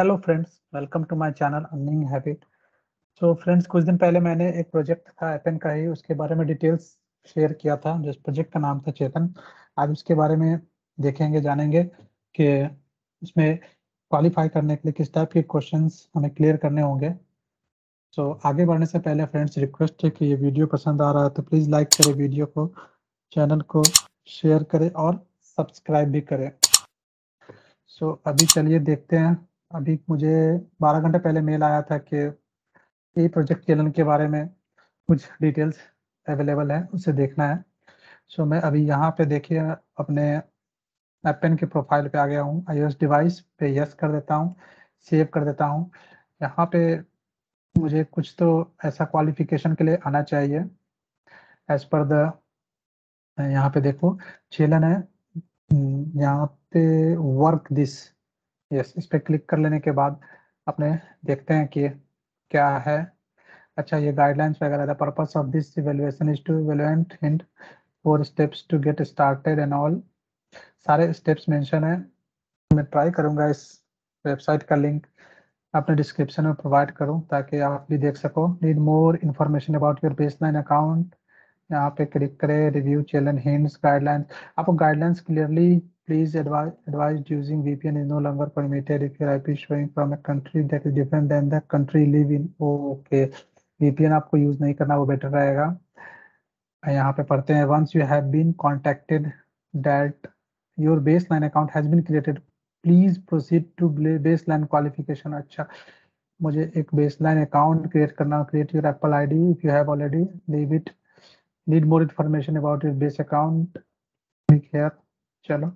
Hello friends, welcome to my channel earning habit. So friends, कुछ दिन पहले मैंने एक प्रोजेक्ट था एपन का ही, उसके बारे में डिटेल्स शेयर किया था। जिस प्रोजेक्ट का नाम था चेतन। आज उसके बारे में देखेंगे, जानेंगे कि उसमें क्वालिफाई करने के लिए किस टाइप के क्वेश्चंस हमें क्लियर करने होंगे। सो आगे बढ़ने से पहले फ्रेंड्स, रिक्वेस्ट है कि ये वीडियो पसंद आ रहा है तो प्लीज़ लाइक करें वीडियो को, चैनल को शेयर करें और सब्सक्राइब भी करें। सो अभी चलिए देखते हैं। अभी मुझे 12 घंटे पहले मेल आया था कि ये प्रोजेक्ट चेलन के बारे में कुछ डिटेल्स अवेलेबल है, उसे देखना है। सो मैं अभी यहाँ पे देखिए अपने एपन के प्रोफाइल पे आ गया हूँ। iOS डिवाइस पे यस कर देता हूँ, सेव कर देता हूँ। यहाँ पे मुझे कुछ तो ऐसा क्वालिफिकेशन के लिए आना चाहिए एज पर द, यहाँ पे देखो चेलन है, यहाँ पे वर्क दिस, यस इस पर क्लिक कर लेने के बाद अपने देखते हैं कि क्या है। अच्छा, ये गाइडलाइंस वगैरह, the purpose of this evaluation is to evaluate hint four steps to get started and all, सारे स्टेप्स मेंशन है। मैं ट्राई करूँगा इस वेबसाइट का लिंक अपने डिस्क्रिप्शन में प्रोवाइड करूँ ताकि आप भी देख सको। Need more information about your baseline account, यहाँ पे क्लिक करें, रिव्यू चैलेंज हिंट्स गाइडलाइंस। आपको guidelines clearly Please advise using VPN is no longer permitted if your IP is showing from a country that is different than the country live in. Okay, VPN आपको use नहीं करना, वो better रहेगा। यहाँ पे पढ़ते हैं, once you have been contacted that your baseline account has been created, please proceed to baseline qualification. अच्छा, मुझे एक baseline account create करना, create your Apple ID if you have already, leave it. Need more information about your base account. Click here. चलो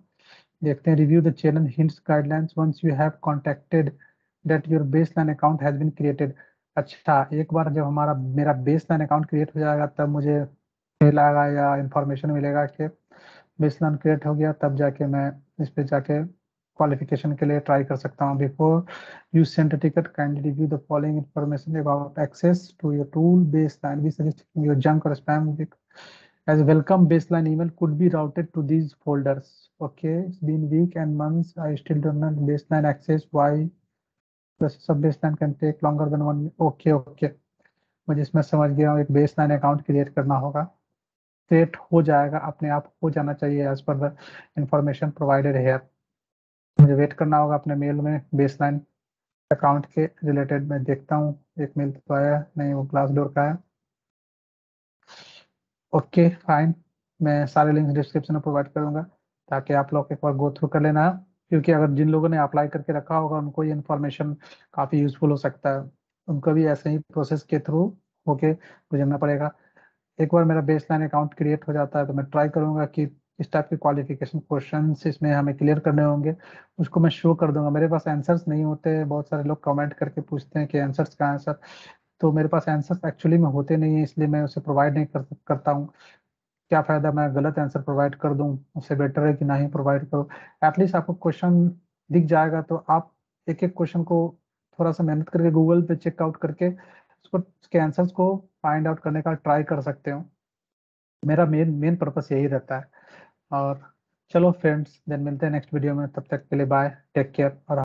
देखते हैं, review the channel hints guidelines once you have contacted that your baseline account has been created. अच्छा, एक बार जब हमारा मेरा baseline account create हो जाएगा तब मुझे मेल आएगा या इंफॉर्मेशन मिलेगा कि बेसलाइन क्रिएट हो गया, तब जाके मैं इस पे जाके क्वालिफिकेशन के लिए ट्राई कर सकता हूँ। Before you send ticket kindly review the following information about access to your tool baseline, we suggest your junk और spam as welcome baseline email could be routed to these folders. Okay, it's been week and months, I still don't know baseline access, why process of baseline can take longer than 1 minute. Okay, मुझे इसमें समझ गया हूँ। एक baseline account create करना होगा, create हो जाएगा, अपने आप हो जाना चाहिए as per the information provided here। मुझे wait करना होगा अपने mail में baseline account के related। मैं देखता हूँ एक mail तो आया नहीं, वो Glassdoor का है। ओके फाइन, मैं सारे लिंक्स डिस्क्रिप्शन में प्रोवाइड करूंगा ताकि आप लोग एक बार गो थ्रू कर लेना, क्योंकि अगर जिन लोगों ने अप्लाई करके रखा होगा उनको ये इन्फॉर्मेशन काफ़ी यूजफुल हो सकता है। उनको भी ऐसे ही प्रोसेस के थ्रू होके गुजरना पड़ेगा। एक बार मेरा बेसलाइन अकाउंट क्रिएट हो जाता है तो मैं ट्राई करूँगा कि इस टाइप के क्वालिफिकेशन क्वेश्चन इसमें हमें क्लियर करने होंगे, उसको मैं शो कर दूंगा। मेरे पास आंसर्स नहीं होते, बहुत सारे लोग कमेंट करके पूछते हैं कि आंसर्स कहाँ हैं सर, तो मेरे पास आंसर्स एक्चुअली में होते नहीं है, इसलिए मैं उसे प्रोवाइड नहीं करता हूँ। क्या फ़ायदा मैं गलत आंसर प्रोवाइड कर दूँ, उससे बेटर है कि ना ही प्रोवाइड करो। एटलीस्ट आपको क्वेश्चन दिख जाएगा तो आप एक एक क्वेश्चन को थोड़ा सा मेहनत करके गूगल पे चेकआउट करके उसको, उसके आंसर्स को फाइंड आउट करने का ट्राई कर सकते हो। मेरा मेन पर्पज़ यही रहता है। और चलो फ्रेंड्स, देन मिलते हैं नेक्स्ट वीडियो में, तब तक के लिए बाय, टेक केयर। और